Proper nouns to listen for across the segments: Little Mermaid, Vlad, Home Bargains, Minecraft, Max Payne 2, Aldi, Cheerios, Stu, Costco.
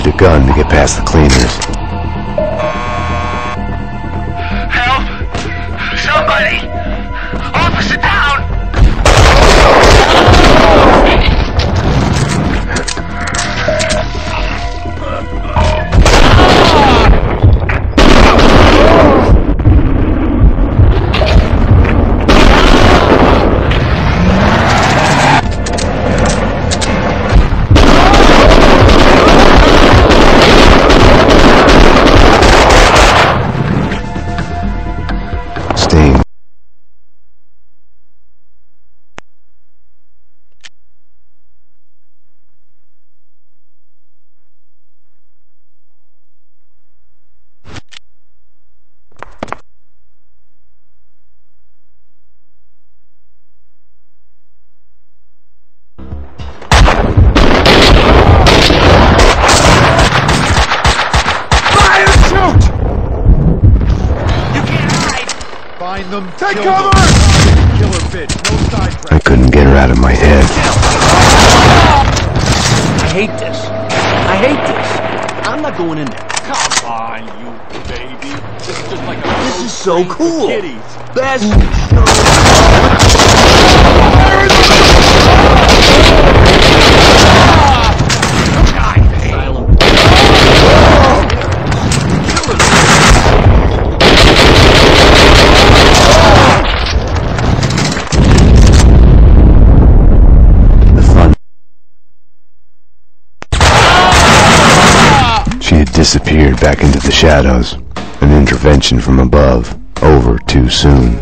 needed a gun to get past the cleaners. Help! Somebody! Officer down! Take cover! I couldn't get her out of my head. I hate this. I hate this. I'm not going in there. Come on, you baby. This is just like a This is so cool. Best disappeared back into the shadows. An intervention from above. Over too soon.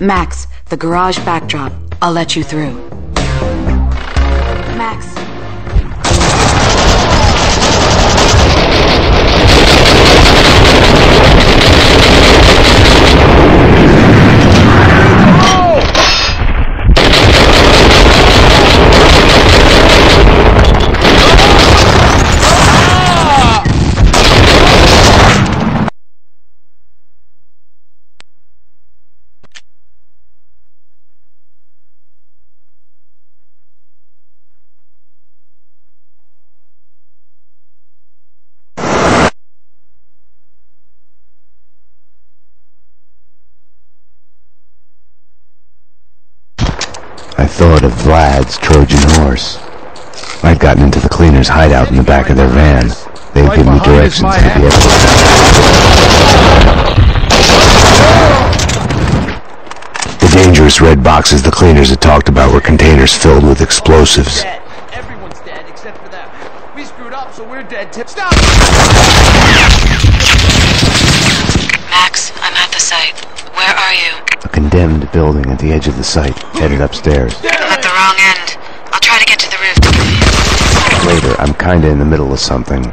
Max, the garage backdrop. I'll let you through. Max. Thought of Vlad's Trojan horse. I'd gotten into the cleaners' hideout in the back of their van. They'd give me directions to the exit. The dangerous red boxes the cleaners had talked about were containers filled with explosives. Everyone's dead except for them. We screwed up, so we're dead. Stop! Max, I'm at the site. Where are you? A condemned building at the edge of the site, headed upstairs. I'm at the wrong end. I'll try to get to the rooftop. Later, I'm kinda in the middle of something.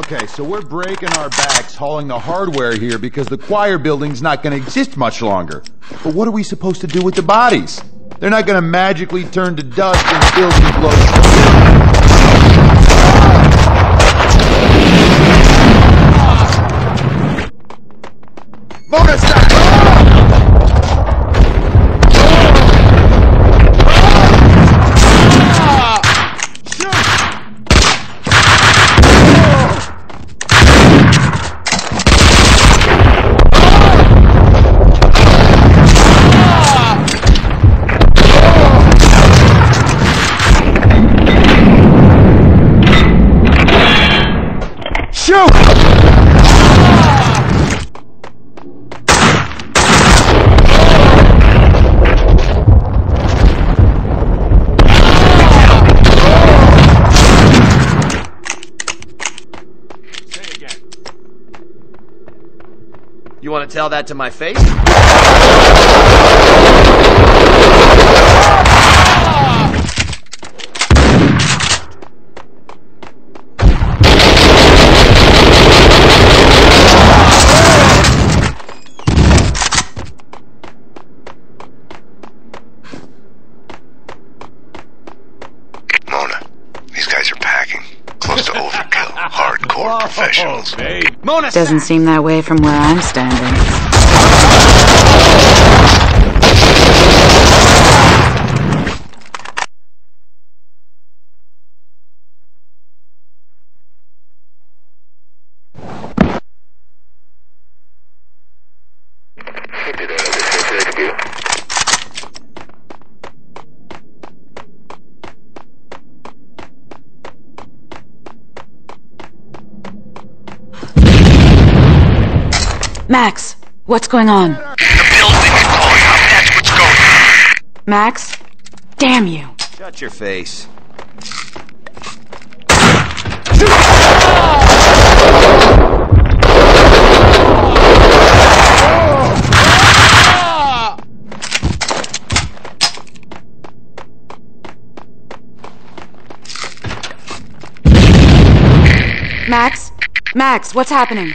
Okay, so we're breaking our backs hauling the hardware here because the choir building's not going to exist much longer. But what are we supposed to do with the bodies? They're not going to magically turn to dust and still be blown. You want to tell that to my face? Mona, these guys are packing. Close to overkill. Hardcore professionals. Babe. Mona, doesn't seem that way from where I'm standing. Max, what's going on? The building is blowing up, that's what's going on! Max, damn you! Shut your face. Max? Max, what's happening?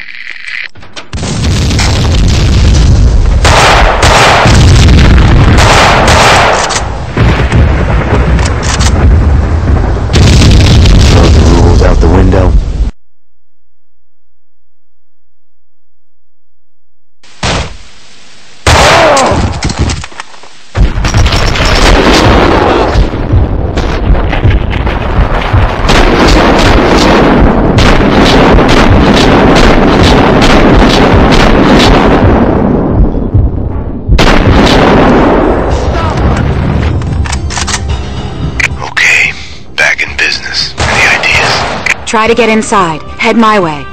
Try to get inside. Head my way.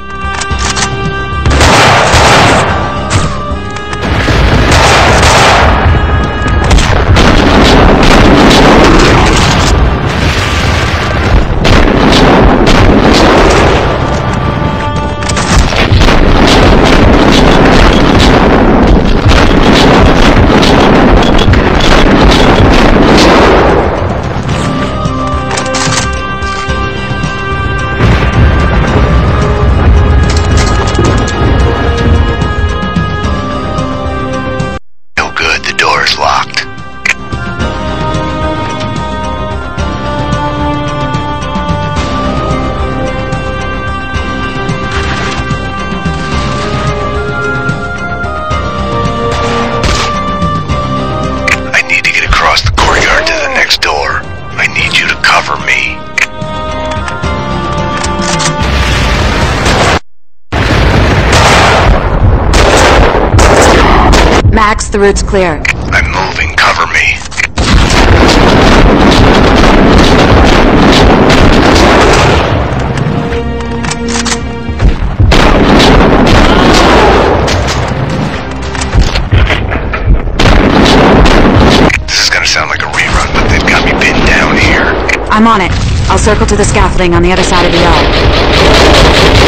Max, the route's clear. I'm moving. Cover me. This is gonna sound like a rerun, but they've got me pinned down here. I'm on it. I'll circle to the scaffolding on the other side of the yard.